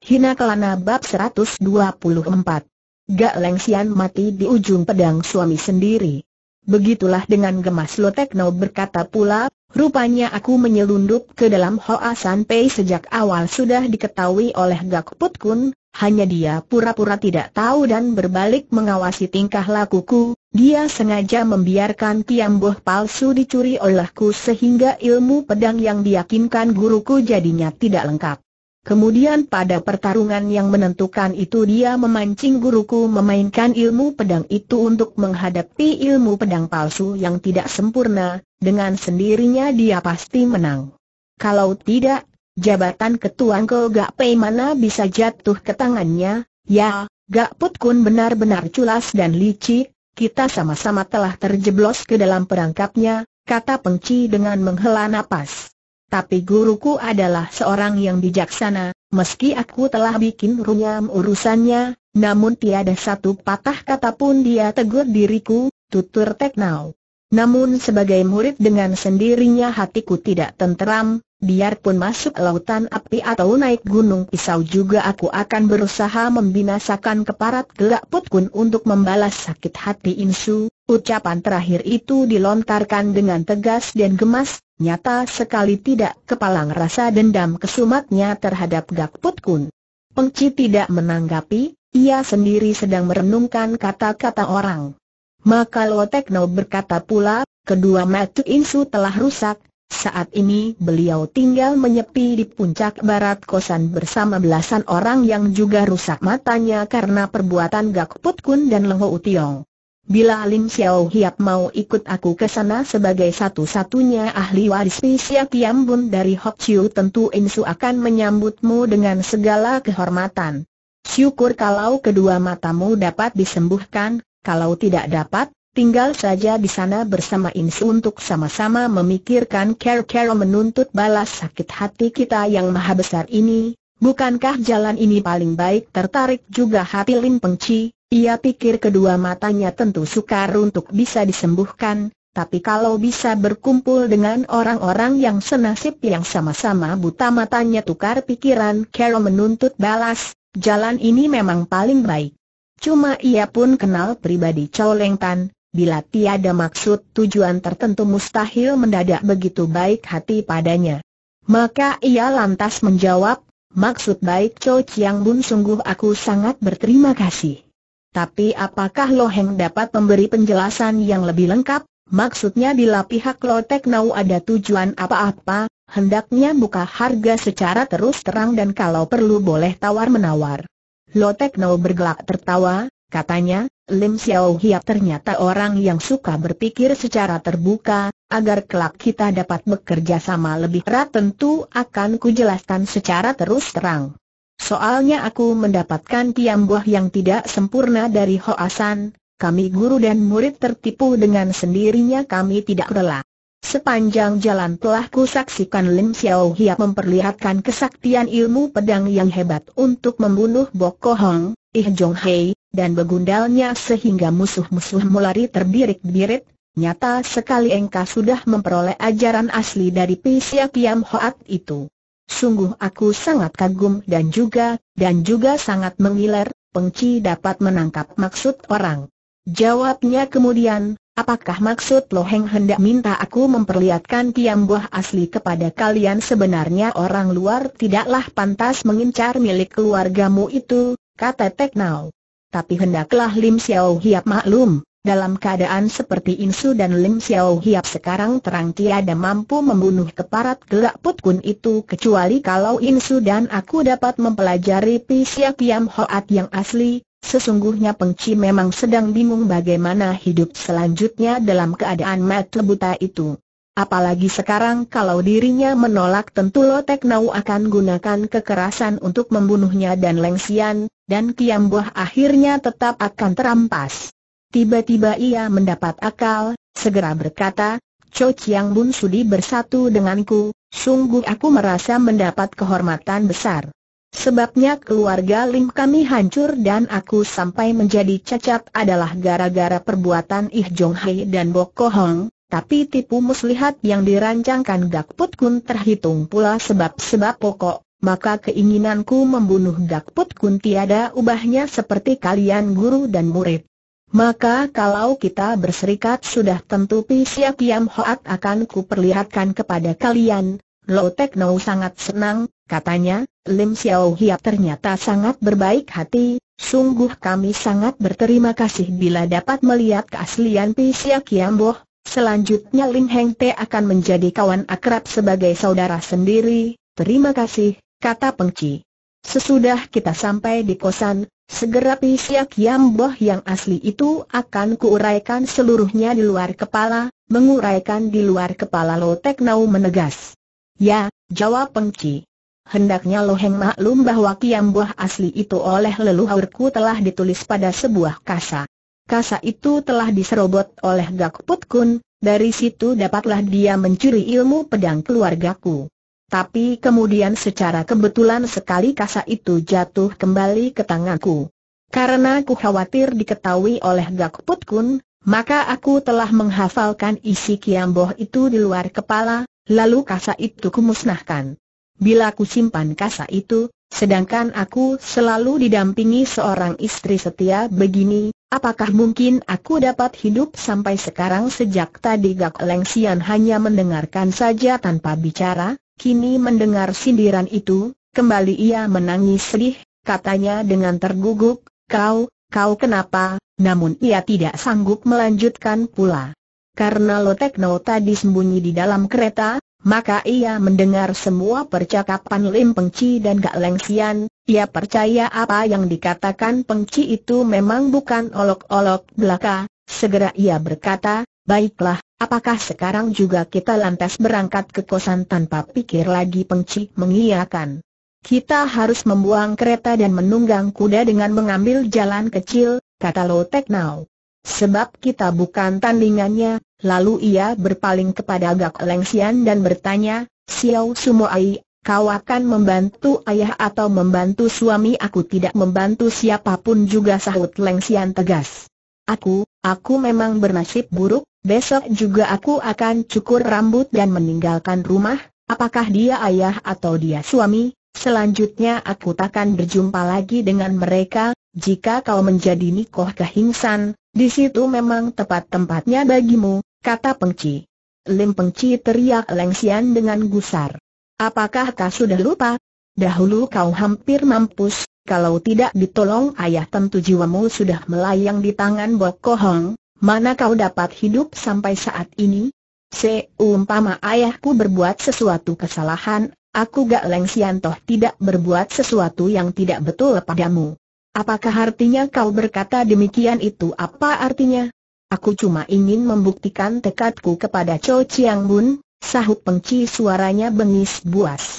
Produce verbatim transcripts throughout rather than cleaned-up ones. Hina Kelana bab seratus dua puluh empat. Gak Lengsian mati di ujung pedang suami sendiri. Begitulah dengan gemas Lo Teknau berkata pula, rupanya aku menyelundup ke dalam Hoasan Pei sejak awal sudah diketahui oleh Gak Putkun, hanya dia pura-pura tidak tahu dan berbalik mengawasi tingkah lakuku. Dia sengaja membiarkan Kiam Boh palsu dicuri olehku sehingga ilmu pedang yang diyakinkan guruku jadinya tidak lengkap. Kemudian pada pertarungan yang menentukan itu dia memancing guruku memainkan ilmu pedang itu untuk menghadapi ilmu pedang palsu yang tidak sempurna, dengan sendirinya dia pasti menang. Kalau tidak, jabatan ketuanku Gak Pe mana bisa jatuh ke tangannya. Ya, Gak Putkun benar-benar culas dan licik. Kita sama-sama telah terjeblos ke dalam perangkapnya, kata Pengci dengan menghela napas. Tapi guruku adalah seorang yang bijaksana, meski aku telah bikin runyam urusannya, namun tiada satu patah kata pun dia tegur diriku, tutur Teknau. Namun sebagai murid dengan sendirinya hatiku tidak tenteram, biarpun masuk lautan api atau naik gunung pisau juga aku akan berusaha membinasakan keparat Gak Putkun untuk membalas sakit hati Insu. Ucapan terakhir itu dilontarkan dengan tegas dan gemas, nyata sekali tidak kepalang rasa dendam kesumatnya terhadap Gak Putkun. Pengci tidak menanggapi, ia sendiri sedang merenungkan kata-kata orang. Maka Lo Teknau berkata pula, kedua mata Insu telah rusak. Saat ini beliau tinggal menyepi di puncak barat kosan bersama belasan orang yang juga rusak matanya karena perbuatan Gak Putkun dan Leng Ho U Tiong. Bila Lim Siauhiap mau ikut aku ke sana sebagai satu-satunya ahli waris Pi Sia Kiam Bun dari Hokciu, tentu Insu akan menyambutmu dengan segala kehormatan. Syukur kalau kedua matamu dapat disembuhkan, kalau tidak dapat, tinggal saja di sana bersama Insu untuk sama-sama memikirkan cara-cara menuntut balas sakit hati kita yang maha besar ini. Bukankah jalan ini paling baik? Tertarik juga hati Lim Pengci. Ia pikir kedua matanya tentu sukar untuk bisa disembuhkan, tapi kalau bisa berkumpul dengan orang-orang yang senasib yang sama-sama buta matanya tukar pikiran cara menuntut balas, jalan ini memang paling baik. Cuma ia pun kenal pribadi Chow Leng Tan. Bila tiada maksud tujuan tertentu mustahil mendadak begitu baik hati padanya. Maka ia lantas menjawab, maksud baik Chow Chiang Bun sungguh aku sangat berterima kasih. Tapi apakah Loheng dapat memberi penjelasan yang lebih lengkap? Maksudnya bila pihak Lo Teknau ada tujuan apa-apa, hendaknya buka harga secara terus terang dan kalau perlu boleh tawar-menawar. Lo Teknau bergelak tertawa, katanya, Lim Siauhiap ternyata orang yang suka berpikir secara terbuka. Agar kelak kita dapat bekerja sama lebih erat tentu akan kujelaskan secara terus terang. Soalnya aku mendapatkan Kiam Boh yang tidak sempurna dari Hoasan. Kami guru dan murid tertipu dengan sendirinya, kami tidak rela. Sepanjang jalan telah kusaksikan Lim Siauhiap memperlihatkan kesaktian ilmu pedang yang hebat untuk membunuh Bok Kohong, Ih Jong Hai, dan begundalnya sehingga musuh-musuhmu lari terbirit-birit. Nyata sekali engkau sudah memperoleh ajaran asli dari Pi Sia Kiam Hoat itu. Sungguh aku sangat kagum dan juga, dan juga sangat mengiler. Pengci dapat menangkap maksud orang. Jawabnya kemudian, apakah maksud Loheng hendak minta aku memperlihatkan Kiam Boh asli kepada kalian? Sebenarnya orang luar tidaklah pantas mengincar milik keluargamu itu, kata Teknau. Tapi hendaklah Lim Siauhiap maklum, dalam keadaan seperti Insu dan Lim Siauhiap sekarang terang tiada mampu membunuh keparat Gak Putkun itu kecuali kalau Insu dan aku dapat mempelajari Pi Sia Kiam Hoat yang asli. Sesungguhnya Pengci memang sedang bingung bagaimana hidup selanjutnya dalam keadaan mata buta itu. Apalagi sekarang kalau dirinya menolak tentu Lo Teknau akan gunakan kekerasan untuk membunuhnya dan Leng Xian, dan Kiam Boh akhirnya tetap akan terampas. Tiba-tiba ia mendapat akal, segera berkata, Chow Chiang Bun sudi bersatu denganku, sungguh aku merasa mendapat kehormatan besar. Sebabnya keluarga Lim kami hancur dan aku sampai menjadi cacat adalah gara-gara perbuatan Ih Jong Hai dan Bok Kohong. Tapi tipu muslihat yang dirancangkan Gak Putkun terhitung pula sebab-sebab pokok, maka keinginanku membunuh Gak Putkun tiada ubahnya seperti kalian guru dan murid. Maka kalau kita berserikat sudah tentu Pi Sia Kiam Hoat akan kuperlihatkan kepada kalian. Lo Teknau sangat senang, katanya. Lim Siauhiap ternyata sangat berbaik hati. Sungguh kami sangat berterima kasih bila dapat melihat keaslian Pi Sia Kiam Boh. Selanjutnya Lim Heng Te akan menjadi kawan akrab sebagai saudara sendiri. Terima kasih, kata Pengci. Sesudah kita sampai di kosan, segera Pi Sia Kiam Boh yang asli itu akan kuuraikan seluruhnya di luar kepala. Menguraikan di luar kepala, Lo Teknau menegas. Ya, jawab Pengci. Hendaknya Loheng maklum bahwa Kiam Boh asli itu oleh leluhurku telah ditulis pada sebuah kasa. Kasa itu telah diserobot oleh Gak Putkun. Dari situ dapatlah dia mencuri ilmu pedang keluargaku. Tapi kemudian secara kebetulan sekali kasa itu jatuh kembali ke tanganku. Karena aku khawatir diketahui oleh Gak Putkun, maka aku telah menghafalkan isi Kiam Boh itu di luar kepala, lalu kasa itu kumusnahkan. Bila aku simpan kasa itu, sedangkan aku selalu didampingi seorang istri setia begini, apakah mungkin aku dapat hidup sampai sekarang? Sejak tadi Gak Lengsian hanya mendengarkan saja tanpa bicara. Kini mendengar sindiran itu, kembali ia menangis sedih, katanya dengan terguguk, kau, kau kenapa? Namun ia tidak sanggup melanjutkan pula. Karena Lo Teknau tadi sembunyi di dalam kereta, maka ia mendengar semua percakapan Lim Pengci dan Gak Lengsian. Ia percaya apa yang dikatakan Pengci itu memang bukan olok-olok belaka. Segera ia berkata, baiklah, apakah sekarang juga kita lantas berangkat ke kosan? Tanpa pikir lagi Pengci mengiyakan. Kita harus membuang kereta dan menunggang kuda dengan mengambil jalan kecil, kata Lo Teknau. Sebab kita bukan tandingannya. Lalu ia berpaling kepada Gak Lengsian dan bertanya, Xiao Sumo Ai, kau akan membantu ayah atau membantu suami? Aku tidak membantu siapapun juga, sahut Lengsian tegas. Aku, aku memang bernasib buruk. Besok juga aku akan cukur rambut dan meninggalkan rumah. Apakah dia ayah atau dia suami, selanjutnya aku takkan berjumpa lagi dengan mereka. Jika kau menjadi Nikoh Kahingsan, di situ memang tepat tempatnya bagimu, kata Pengci. Lim Pengci, teriak Lengsian dengan gusar. Apakah kau sudah lupa? Dahulu kau hampir mampus. Kalau tidak ditolong ayah tentu jiwamu sudah melayang di tangan Bok Kohong. Mana kau dapat hidup sampai saat ini? Seumpama ayahku berbuat sesuatu kesalahan, aku Gak Lengsian toh tidak berbuat sesuatu yang tidak betul padamu. Apakah artinya kau berkata demikian itu? Apa artinya? Aku cuma ingin membuktikan tekadku kepada Chow Chiang Bun, sahut Pengci suaranya bengis buas.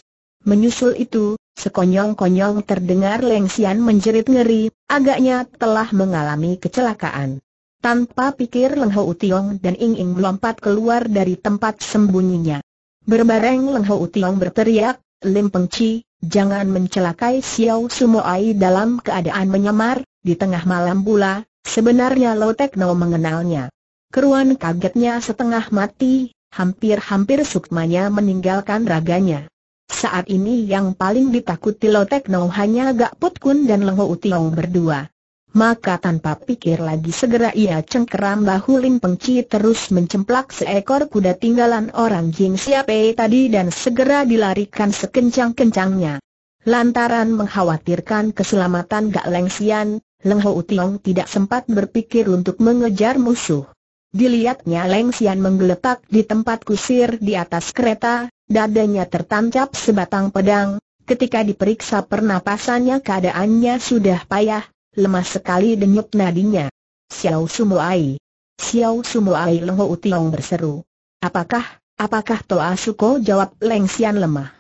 Menyusul itu, sekonyong-konyong terdengar Lengsian menjerit ngeri, agaknya telah mengalami kecelakaan. Tanpa pikir Leng Ho U Tiong dan Ing Ing melompat keluar dari tempat sembunyinya. Berbareng Leng Ho U Tiong berteriak, Lim Pengci, jangan mencelakai Siao Sumo Ai dalam keadaan menyamar. Di tengah malam pula, sebenarnya Lo Teknau mengenalnya. Keruan kagetnya setengah mati, hampir-hampir sukmanya meninggalkan raganya. Saat ini yang paling ditakuti Lo Teknau hanya Gak Putkun dan Leng Ho U Tiong berdua. Maka tanpa pikir lagi segera ia cengkeram bahu Lim Pengci terus mencemplak seekor kuda tinggalan orang Jing Sia Pai tadi dan segera dilarikan sekencang-kencangnya. Lantaran mengkhawatirkan keselamatan Gak Lengsian, Leng Ho U Tiong tidak sempat berpikir untuk mengejar musuh. Dilihatnya Lengsian menggeletak di tempat kusir di atas kereta, dadanya tertancap sebatang pedang. Ketika diperiksa pernapasannya keadaannya sudah payah. Lemah sekali denyut nadinya. Siao Sumo Ai, Siao Sumo Ai, Leng Ho U Tiong berseru. Apakah, apakah Toa Suko? Jawab Lengsian lemah.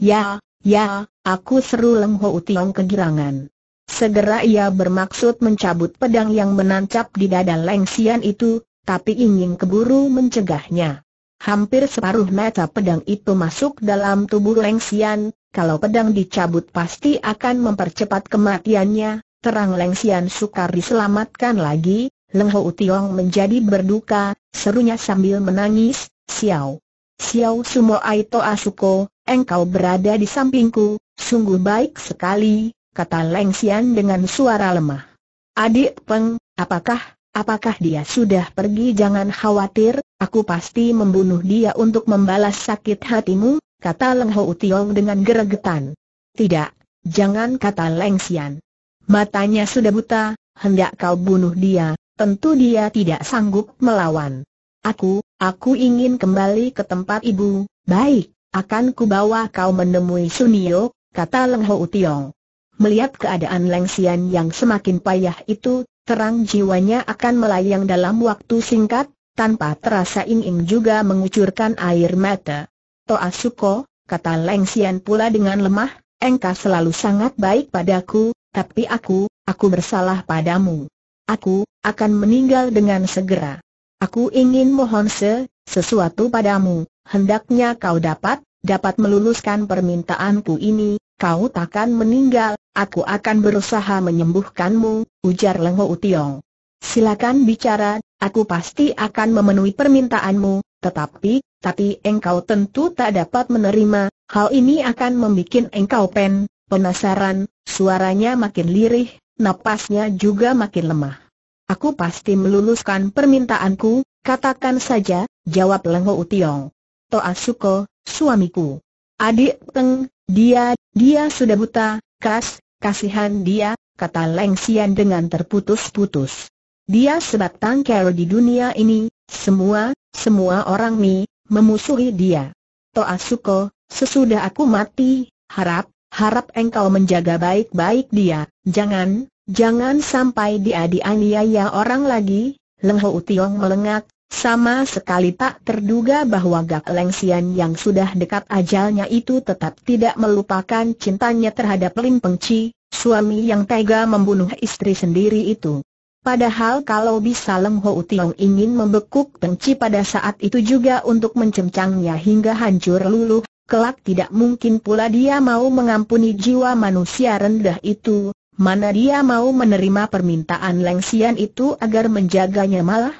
Ya, ya, aku, seru Leng Ho U Tiong kegirangan. Segera ia bermaksud mencabut pedang yang menancap di dada Lengsian itu, tapi ingin keburu mencegahnya. Hampir separuh mata pedang itu masuk dalam tubuh Lengsian. Kalau pedang dicabut pasti akan mempercepat kematiannya. Terang Lengsian sukar diselamatkan lagi. Leng Ho U Tiong menjadi berduka, serunya sambil menangis, Siao, Siao Sumo Ai, Toa Suko, engkau berada di sampingku, "Sungguh baik sekali," kata Leng Xian dengan suara lemah. "Adik Peng, apakah, apakah dia sudah pergi?" "Jangan khawatir, aku pasti membunuh dia untuk membalas sakit hatimu," kata Leng Ho U Tiong dengan geregetan. "Tidak, jangan," kata Leng Xian. "Matanya sudah buta, hendak kau bunuh dia, tentu dia tidak sanggup melawan." Aku, aku ingin kembali ke tempat ibu." "Baik, akan kubawa kau menemui Sunio," kata Leng Ho U Tiong. Melihat keadaan Leng Xian yang semakin payah itu, terang jiwanya akan melayang dalam waktu singkat, tanpa terasa Ing Ing juga mengucurkan air mata. "Toa Suko," kata Leng Xian pula dengan lemah, "engkau selalu sangat baik padaku, tapi aku, aku bersalah padamu. Aku akan meninggal dengan segera. Aku ingin mohon se, sesuatu padamu, hendaknya kau dapat, dapat meluluskan permintaanku ini, kau takkan meninggal, aku akan berusaha menyembuhkanmu," ujar Leng Ho U Tiong. "Silakan bicara, aku pasti akan memenuhi permintaanmu, tetapi, tapi engkau tentu tak dapat menerima, hal ini akan membuat engkau pen, penasaran," suaranya makin lirih, napasnya juga makin lemah. "Aku pasti meluluskan permintaanku, katakan saja," jawab Leng Ho U Tiong. "Toa Suko, suamiku." "Adik Peng, dia, dia sudah buta, kas, kasihan dia," kata Leng Xian dengan terputus-putus. "Dia sebatang kara di dunia ini, semua, semua orang ni, memusuhi dia. Toa Suko, sesudah aku mati, harap, harap engkau menjaga baik-baik dia, jangan, jangan sampai dia dianiaya orang lagi." Leng Ho U Tiong melengak, sama sekali tak terduga bahwa Gak Lengsian yang sudah dekat ajalnya itu tetap tidak melupakan cintanya terhadap Lim Pengci, suami yang tega membunuh istri sendiri itu. Padahal kalau bisa Leng Ho U Tiong ingin membekuk Pengci pada saat itu juga untuk mencengcangnya hingga hancur luluh, kelak tidak mungkin pula dia mau mengampuni jiwa manusia rendah itu. Mana dia mau menerima permintaan Leng Xian itu agar menjaganya malah?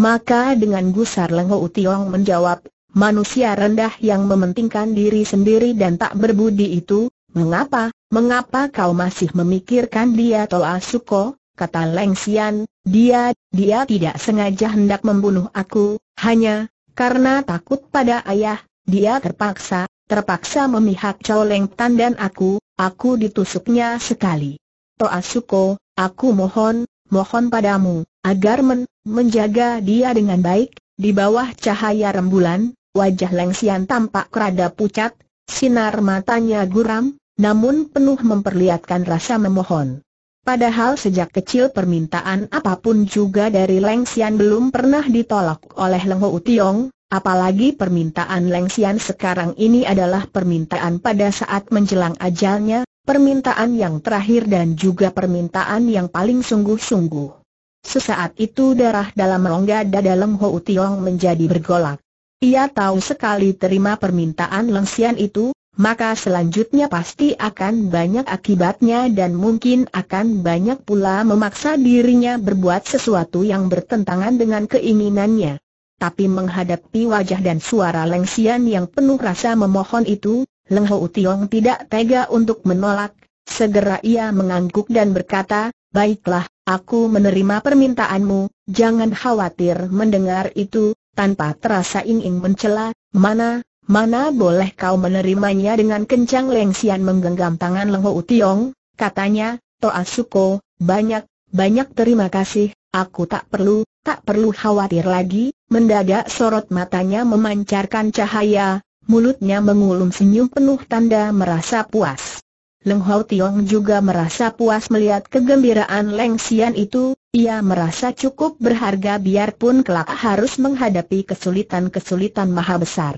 Maka dengan gusar Leng Ho U Tiong menjawab, "Manusia rendah yang mementingkan diri sendiri dan tak berbudi itu, mengapa, mengapa kau masih memikirkan dia?" "Toa Suko," kata Leng Xian, "dia, dia tidak sengaja hendak membunuh aku, hanya karena takut pada ayah, dia terpaksa, terpaksa memihak Chow Leng Tan dan aku, aku ditusuknya sekali. Toa Suko, aku mohon, mohon padamu, agar men, menjaga dia dengan baik." Di bawah cahaya rembulan, wajah Leng Xian tampak rada pucat, sinar matanya guram, namun penuh memperlihatkan rasa memohon. Padahal sejak kecil permintaan apapun juga dari Leng Xian belum pernah ditolak oleh Leng Ho U Tiong, apalagi permintaan Leng Xian sekarang ini adalah permintaan pada saat menjelang ajalnya, permintaan yang terakhir dan juga permintaan yang paling sungguh-sungguh. Sesaat itu darah dalam rongga dada Leng Ho U Tiong menjadi bergolak. Ia tahu sekali terima permintaan Leng Xian itu, maka selanjutnya pasti akan banyak akibatnya dan mungkin akan banyak pula memaksa dirinya berbuat sesuatu yang bertentangan dengan keinginannya. Tapi menghadapi wajah dan suara Leng Xian yang penuh rasa memohon itu, Leng Ho U Tiong tidak tega untuk menolak. Segera ia mengangguk dan berkata, "Baiklah, aku menerima permintaanmu." "Jangan khawatir." Mendengar itu, tanpa terasa Ing Ing mencela, "Mana, mana boleh kau menerimanya?" Dengan kencang Leng Xian menggenggam tangan Leng Ho U Tiong, katanya, "Toa Suko, banyak, banyak terima kasih. Aku tak perlu, tak perlu khawatir lagi." Mendadak sorot matanya memancarkan cahaya, mulutnya mengulum senyum penuh tanda merasa puas. Leng Ho U Tiong juga merasa puas melihat kegembiraan Leng Xian itu, ia merasa cukup berharga biarpun kelak harus menghadapi kesulitan-kesulitan maha besar.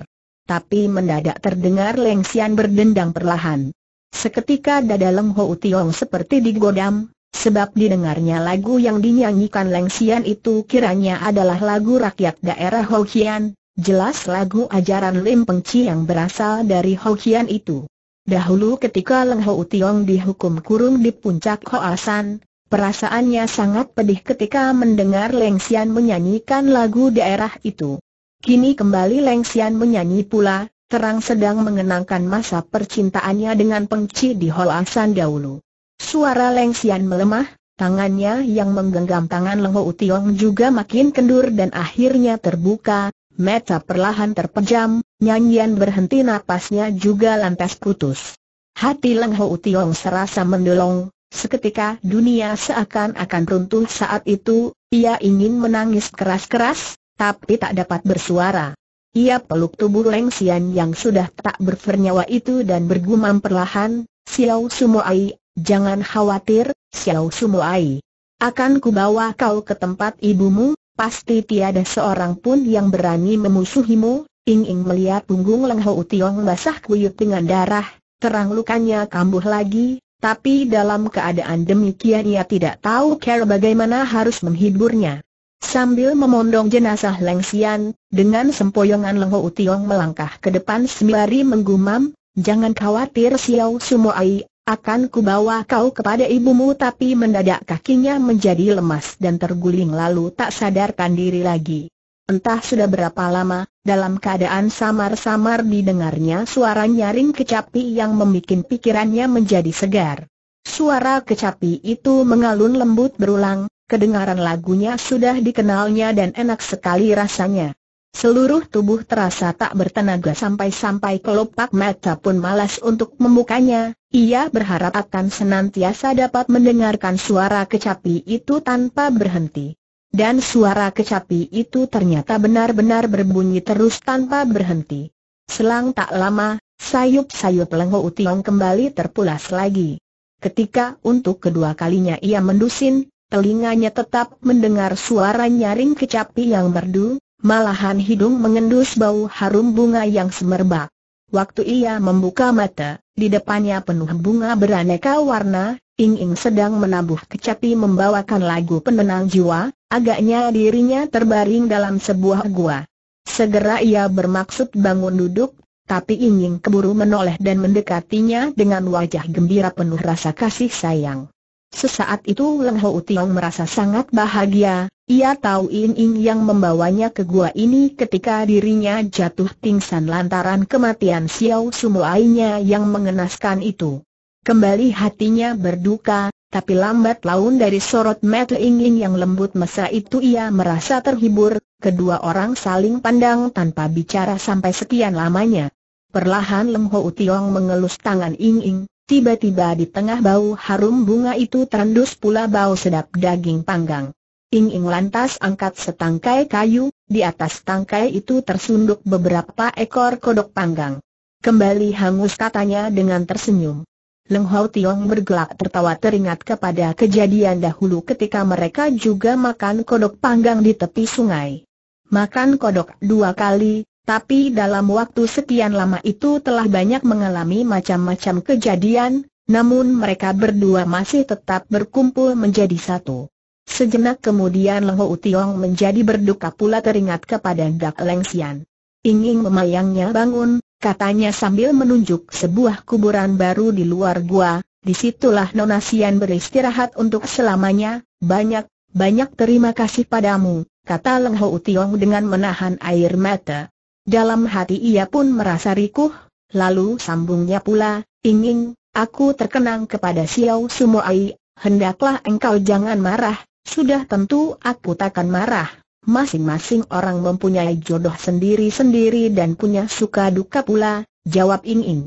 Tapi mendadak terdengar Leng Xian berdendang perlahan. Seketika dada Leng Ho U Tiong seperti digodam. Sebab didengarnya lagu yang dinyanyikan Leng Xian itu kiranya adalah lagu rakyat daerah Hokkien, jelas lagu ajaran Lim Pengci yang berasal dari Hokkien itu. Dahulu ketika Leng Ho U Tiong dihukum kurung di puncak Hoasan, perasaannya sangat pedih ketika mendengar Leng Xian menyanyikan lagu daerah itu. Kini kembali Leng Xian menyanyi pula, terang sedang mengenangkan masa percintaannya dengan Pengci di Hoasan dahulu. Suara Leng Xian melemah, tangannya yang menggenggam tangan Leng Ho U Tiong juga makin kendur dan akhirnya terbuka, mata perlahan terpejam, nyanyian berhenti, napasnya juga lantas putus. Hati Leng Ho U Tiong serasa mendolong. Seketika dunia seakan-akan runtuh saat itu, ia ingin menangis keras-keras, tapi tak dapat bersuara. Ia peluk tubuh Leng Xian yang sudah tak bernyawa itu dan bergumam perlahan, "Xiao Sumo Ai, jangan khawatir, Xiao Sumo Ai. Akan kubawa kau ke tempat ibumu, pasti tiada seorang pun yang berani memusuhimu." Ing Ing melihat punggung Leng Ho U Tiong basah kuyup dengan darah, terang lukanya kambuh lagi. Tapi dalam keadaan demikian ia tidak tahu cara bagaimana harus menghiburnya. Sambil memondong jenazah Leng Xian, dengan sempoyongan Leng Ho U Tiong melangkah ke depan sembari menggumam, "Jangan khawatir Xiao Sumo Ai, akan kubawa kau kepada ibumu." Tapi mendadak kakinya menjadi lemas dan terguling lalu tak sadarkan diri lagi. Entah sudah berapa lama, dalam keadaan samar-samar didengarnya suara nyaring kecapi yang membuat pikirannya menjadi segar. Suara kecapi itu mengalun lembut berulang, kedengaran lagunya sudah dikenalnya dan enak sekali rasanya. Seluruh tubuh terasa tak bertenaga sampai-sampai kelopak mata pun malas untuk membukanya. Ia berharap akan senantiasa dapat mendengarkan suara kecapi itu tanpa berhenti. Dan suara kecapi itu ternyata benar-benar berbunyi terus tanpa berhenti. Selang tak lama, sayup-sayup Leng Ho U Tiong kembali terpulas lagi. Ketika untuk kedua kalinya ia mendusin, telinganya tetap mendengar suara nyaring kecapi yang merdu, malahan hidung mengendus bau harum bunga yang semerbak. Waktu ia membuka mata, di depannya penuh bunga beraneka warna. Ing Ing sedang menabuh kecapi membawakan lagu penenang jiwa, agaknya dirinya terbaring dalam sebuah gua. Segera ia bermaksud bangun duduk, tapi Ing Ing keburu menoleh dan mendekatinya dengan wajah gembira penuh rasa kasih sayang. Sesaat itu Leng Ho U Tiong merasa sangat bahagia, ia tahu Ing Ing yang membawanya ke gua ini ketika dirinya jatuh pingsan lantaran kematian Xiao Sumo Ai-nya yang mengenaskan itu. Kembali hatinya berduka, tapi lambat laun dari sorot mata Ing Ing yang lembut mesra itu ia merasa terhibur. Kedua orang saling pandang tanpa bicara sampai sekian lamanya. Perlahan Leng Ho U Tiong mengelus tangan Ing Ing, tiba-tiba di tengah bau harum bunga itu terendus pula bau sedap daging panggang. Ing Ing lantas angkat setangkai kayu, di atas tangkai itu tersunduk beberapa ekor kodok panggang. "Kembali hangus," katanya dengan tersenyum. Leng Ho U Tiong bergelak tertawa teringat kepada kejadian dahulu ketika mereka juga makan kodok panggang di tepi sungai. Makan kodok dua kali, tapi dalam waktu sekian lama itu telah banyak mengalami macam-macam kejadian, namun mereka berdua masih tetap berkumpul menjadi satu. Sejenak kemudian Leng Ho U Tiong menjadi berduka pula teringat kepada Gak Lengsian. Ing Ing memayangnya bangun, katanya sambil menunjuk sebuah kuburan baru di luar gua. "Disitulah Nona Xian beristirahat untuk selamanya. Banyak, banyak terima kasih padamu," kata Leng Ho U Tiong dengan menahan air mata. Dalam hati ia pun merasa rikuh, lalu sambungnya pula, "Ing Ing, aku terkenang kepada Xiao Sumo Ai, hendaklah engkau jangan marah." "Sudah tentu aku takkan marah. Masing-masing orang mempunyai jodoh sendiri-sendiri dan punya suka duka pula," jawab Ing Ing.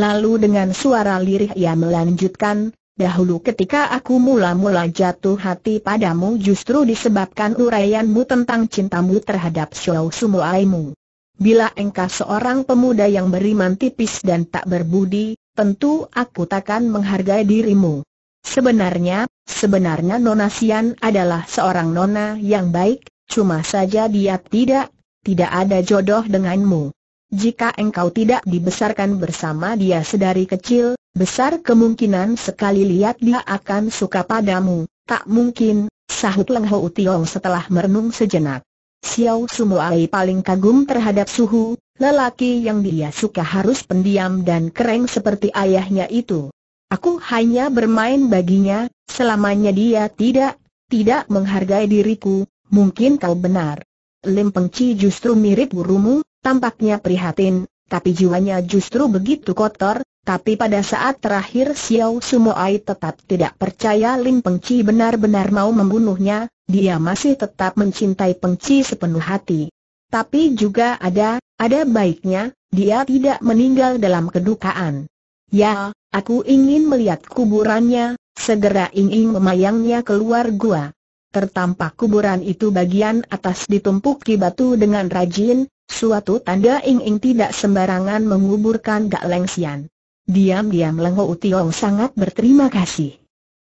Lalu dengan suara lirih ia melanjutkan, "Dahulu ketika aku mula-mula jatuh hati padamu justru disebabkan uraianmu tentang cintamu terhadap Xiao Sumo Ai-mu. Bila engkau seorang pemuda yang beriman tipis dan tak berbudi, tentu aku takkan menghargai dirimu. Sebenarnya, sebenarnya Nona Xian adalah seorang nona yang baik. Cuma saja dia tidak, tidak ada jodoh denganmu. Jika engkau tidak dibesarkan bersama dia sedari kecil, besar kemungkinan sekali lihat dia akan suka padamu." "Tak mungkin," sahut Leng Ho U Tiong setelah merenung sejenak. "Xiao Sumo Ai paling kagum terhadap Su Hu, lelaki yang dia suka harus pendiam dan kering seperti ayahnya itu. Aku hanya bermain baginya, selamanya dia tidak, tidak menghargai diriku." "Mungkin kau benar. Lim Pengci justru mirip gurumu, tampaknya prihatin, tapi jiwanya justru begitu kotor. Tapi pada saat terakhir Xiao Sumo Ai tetap tidak percaya Lim Pengci benar-benar mau membunuhnya, dia masih tetap mencintai Pengci sepenuh hati. Tapi juga ada, ada baiknya, dia tidak meninggal dalam kedukaan. Ya, aku ingin melihat kuburannya, segera Ing Ing memayangnya keluar gua. Tertampak kuburan itu bagian atas ditumpuki batu dengan rajin, suatu tanda Ing Ing tidak sembarangan menguburkan Gak Lengsian. Diam-diam Leng Ho U Tiong sangat berterima kasih.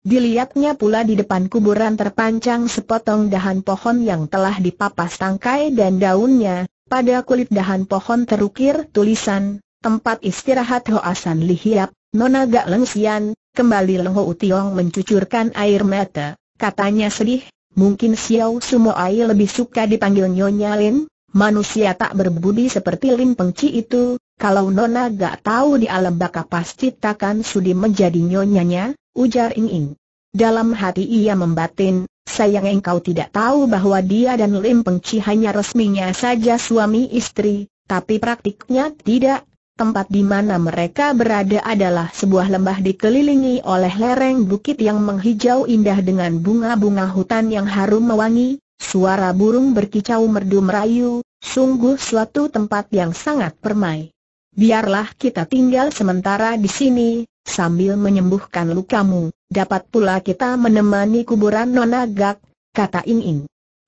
Dilihatnya pula di depan kuburan terpancang sepotong dahan pohon yang telah dipapas tangkai dan daunnya. Pada kulit dahan pohon terukir tulisan, tempat istirahat Hoasan Lihiap, Nona Gak Lengsian. Kembali Leng Ho U Tiong mencucurkan air mata. Katanya sedih, mungkin Xiao Sumo Ai lebih suka dipanggil Nyonya Lin. Manusia tak berbudi seperti Lim Pengci itu, kalau Nona gak tahu di alam baka pasti takkan sudi menjadi nyonyanya, ujar Ing Ing. Dalam hati ia membatin, sayang engkau tidak tahu bahwa dia dan Lim Pengci hanya resminya saja suami istri, tapi praktiknya tidak. Tempat di mana mereka berada adalah sebuah lembah dikelilingi oleh lereng bukit yang menghijau indah dengan bunga-bunga hutan yang harum mewangi. Suara burung berkicau merdu merayu, sungguh suatu tempat yang sangat permai. Biarlah kita tinggal sementara di sini, sambil menyembuhkan lukamu. Dapat pula kita menemani kuburan Nona Gak, kata Ing Ing.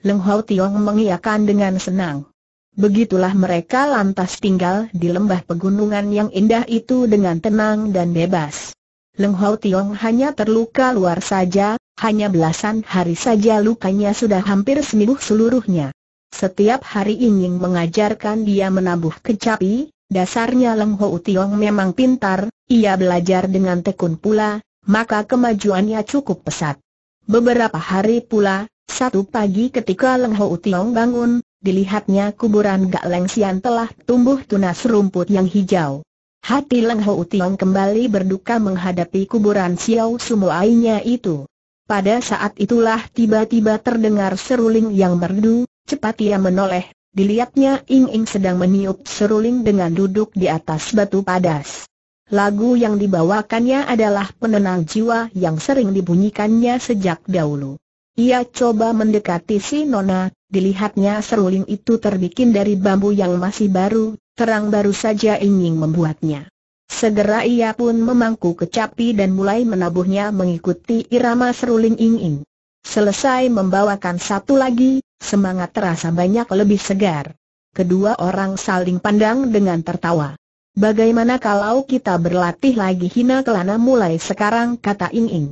Leng Ho U Tiong mengiyakan dengan senang. Begitulah mereka lantas tinggal di lembah pegunungan yang indah itu dengan tenang dan bebas. Leng Ho U Tiong hanya terluka luar saja, hanya belasan hari saja lukanya sudah hampir sembuh seluruhnya. Setiap hari ingin mengajarkan dia menabuh kecapi, dasarnya Leng Ho U Tiong memang pintar, ia belajar dengan tekun pula, maka kemajuannya cukup pesat. Beberapa hari pula, satu pagi ketika Leng Ho U Tiong bangun, dilihatnya kuburan Gak Lengsian telah tumbuh tunas rumput yang hijau. Hati Leng Ho U Tiong kembali berduka menghadapi kuburan Xiao Sumo Ai-nya itu. Pada saat itulah tiba-tiba terdengar seruling yang merdu, cepat ia menoleh, dilihatnya Ing Ing sedang meniup seruling dengan duduk di atas batu padas. Lagu yang dibawakannya adalah penenang jiwa yang sering dibunyikannya sejak dahulu. Ia coba mendekati si Nona, dilihatnya seruling itu terbikin dari bambu yang masih baru. Terang baru saja ingin membuatnya. Segera ia pun memangku kecapi dan mulai menabuhnya mengikuti irama seruling Ing Ing. Selesai membawakan satu lagi, semangat terasa banyak lebih segar. Kedua orang saling pandang dengan tertawa. Bagaimana kalau kita berlatih lagi Hina Kelana mulai sekarang, kata Ing Ing.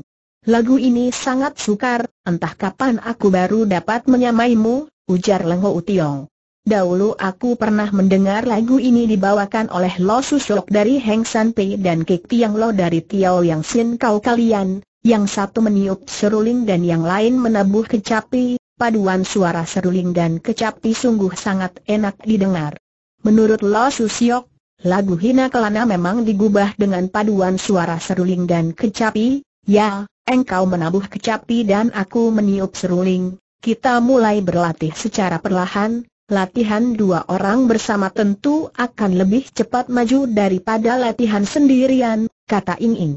Lagu ini sangat sukar, entah kapan aku baru dapat menyamaimu, ujar Leng Ho U Tiong. Dahulu aku pernah mendengar lagu ini dibawakan oleh Lo Susok dari Hallasan Pei dan Kek Tiang Lo dari Tiao Yang Sin Kau kalian, yang satu meniup seruling dan yang lain menabuh kecapi, paduan suara seruling dan kecapi sungguh sangat enak didengar. Menurut Lo Susok, lagu Hina Kelana memang digubah dengan paduan suara seruling dan kecapi. Ya, engkau menabuh kecapi dan aku meniup seruling, kita mulai berlatih secara perlahan. Latihan dua orang bersama tentu akan lebih cepat maju daripada latihan sendirian, kata Ing Ing.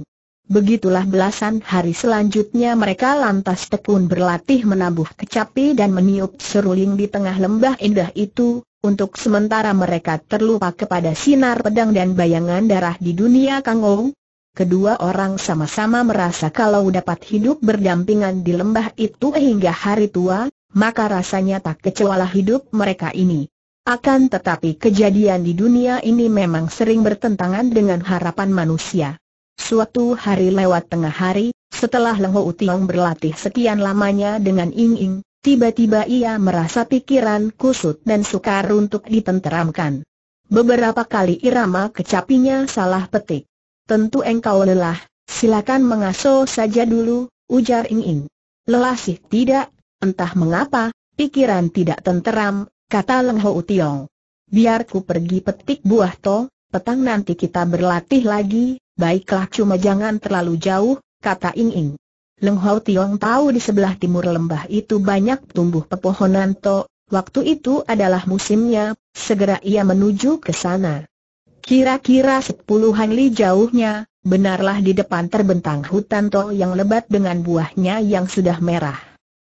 Begitulah belasan hari selanjutnya mereka lantas tekun berlatih menabuh kecapi dan meniup seruling di tengah lembah indah itu. Untuk sementara mereka terlupa kepada sinar pedang dan bayangan darah di dunia kangouw. Kedua orang sama-sama merasa kalau dapat hidup berdampingan di lembah itu hingga hari tua, maka rasanya tak kecewalah hidup mereka ini. Akan tetapi kejadian di dunia ini memang sering bertentangan dengan harapan manusia. Suatu hari lewat tengah hari, setelah Leng Ho U Tiong berlatih sekian lamanya dengan Ing Ing, tiba-tiba ia merasa pikiran kusut dan sukar untuk ditenteramkan. Beberapa kali irama kecapinya salah petik. Tentu engkau lelah, silakan mengasuh saja dulu, ujar Ing Ing. Lelah sih tidak. Entah mengapa, pikiran tidak tenteram, kata Leng Ho U Tiong. Biar ku pergi petik buah toh, petang nanti kita berlatih lagi. Baiklah, cuma jangan terlalu jauh, kata Ing Ing. Leng Ho U Tiong tahu di sebelah timur lembah itu banyak tumbuh pepohonan toh, waktu itu adalah musimnya, segera ia menuju ke sana. Kira-kira sepuluhan li jauhnya, benarlah di depan terbentang hutan tol yang lebat dengan buahnya yang sudah merah.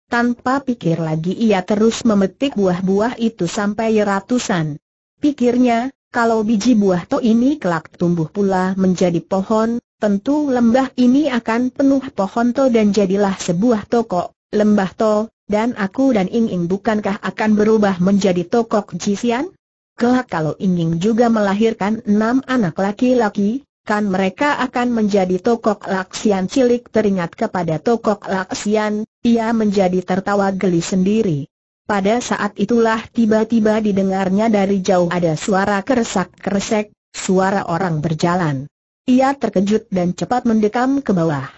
Tanpa pikir lagi ia terus memetik buah-buah itu sampai ratusan. Pikirnya, kalau biji buah tol ini kelak tumbuh pula menjadi pohon, tentu lembah ini akan penuh pohon tol dan jadilah sebuah toko, lembah tol, dan aku dan Ing Ing bukankah akan berubah menjadi tokok jisian? Kelak kalau Ing Ing juga melahirkan enam anak laki-laki, kan mereka akan menjadi tokok Laksian cilik. Teringat kepada tokok Laksian, ia menjadi tertawa geli sendiri. Pada saat itulah tiba-tiba didengarnya dari jauh ada suara keresak-keresek, suara orang berjalan. Ia terkejut dan cepat mendekam ke bawah.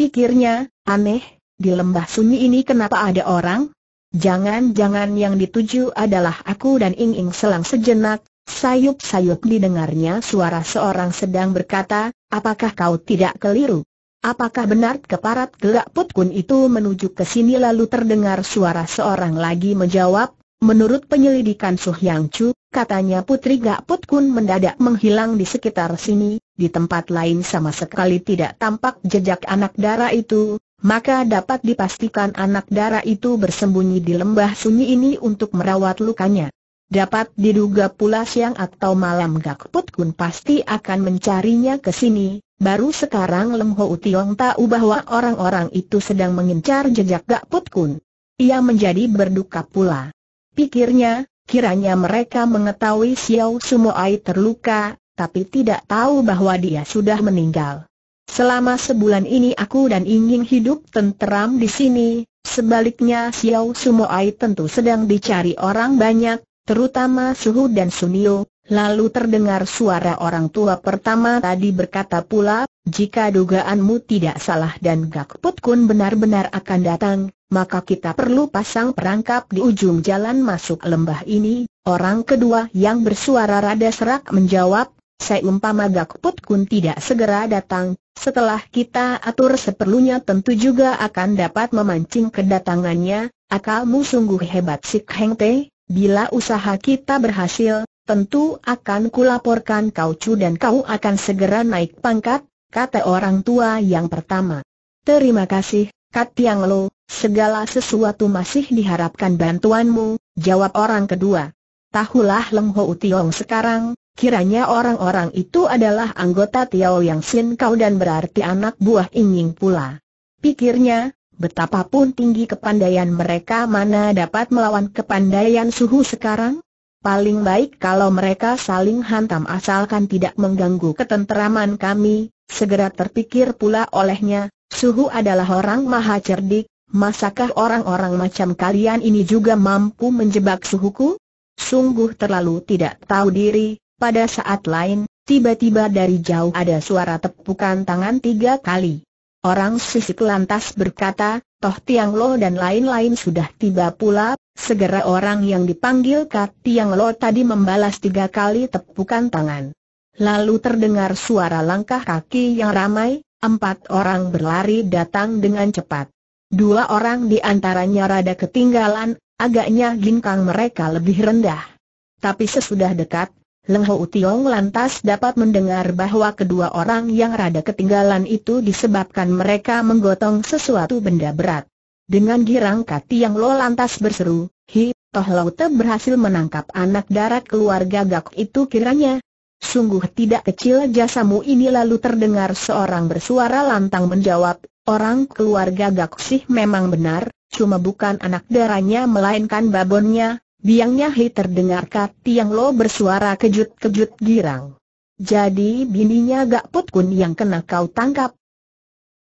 Pikirnya, aneh, di lembah sunyi ini kenapa ada orang? Jangan-jangan yang dituju adalah aku dan Ing Ing. Selang sejenak, sayup-sayup didengarnya suara seorang sedang berkata, apakah kau tidak keliru? Apakah benar keparat Gak Putkun itu menuju ke sini? Lalu terdengar suara seorang lagi menjawab, menurut penyelidikan Su Hyangcu, katanya putri Gak Putkun mendadak menghilang di sekitar sini, di tempat lain sama sekali tidak tampak jejak anak dara itu. Maka dapat dipastikan anak dara itu bersembunyi di lembah sunyi ini untuk merawat lukanya. Dapat diduga pula siang atau malam Gak Putkun pasti akan mencarinya ke sini. Baru sekarang Leng Ho U Tiong tahu bahwa orang-orang itu sedang mengincar jejak Gak Putkun. Ia menjadi berduka pula. Pikirnya, kiranya mereka mengetahui Xiao Sumo Ai terluka, tapi tidak tahu bahwa dia sudah meninggal. Selama sebulan ini aku dan ingin hidup tenteram di sini. Sebaliknya Xiao Sumo Ai tentu sedang dicari orang banyak, terutama Su Hu dan Su Nio. Lalu terdengar suara orang tua pertama tadi berkata pula, jika dugaanmu tidak salah dan Gak Putkun benar-benar akan datang, maka kita perlu pasang perangkap di ujung jalan masuk lembah ini. Orang kedua yang bersuara rada serak menjawab, seumpama Gak Putkun tidak segera datang, setelah kita atur seperlunya tentu juga akan dapat memancing kedatangannya. Akalmu sungguh hebat Sik Heng Te, bila usaha kita berhasil, tentu akan kulaporkan kau Cu dan kau akan segera naik pangkat, kata orang tua yang pertama. Terima kasih, Kat Tiang Lo, segala sesuatu masih diharapkan bantuanmu, jawab orang kedua. Tahulah Leng Ho U Tiong sekarang, kiranya orang-orang itu adalah anggota Tiao Yang Sin kau dan berarti anak buah Ing Ing pula. Pikirnya, betapapun tinggi kepandaian mereka mana dapat melawan kepandaian Su Hu sekarang? Paling baik kalau mereka saling hantam asalkan tidak mengganggu ketenteraman kami. Segera terpikir pula olehnya, Su Hu adalah orang maha cerdik, masakah orang-orang macam kalian ini juga mampu menjebak Su Huku? Sungguh terlalu tidak tahu diri. Pada saat lain, tiba-tiba dari jauh ada suara tepukan tangan tiga kali. Orang sisik lantas berkata, Toh Tiang Lo dan lain-lain sudah tiba pula. Segera orang yang dipanggil Kat Tiang Lo tadi membalas tiga kali tepukan tangan. Lalu terdengar suara langkah kaki yang ramai, empat orang berlari datang dengan cepat. Dua orang di antaranya rada ketinggalan, agaknya ginkang mereka lebih rendah. Tapi sesudah dekat, Leng Ho U Tiong lantas dapat mendengar bahwa kedua orang yang rada ketinggalan itu disebabkan mereka menggotong sesuatu benda berat. Dengan girang Kat Tiang Lo lantas berseru, Hi, Toh Lo Te berhasil menangkap anak dara keluarga Gak itu kiranya. Sungguh tidak kecil jasamu ini. Lalu terdengar seorang bersuara lantang menjawab, orang keluarga Gak sih memang benar, cuma bukan anak darahnya melainkan babonnya. Biangnya Hi. Terdengar Kat Tiang Lo bersuara kejut-kejut girang. Jadi bininya Gak Putkun yang kena kau tangkap,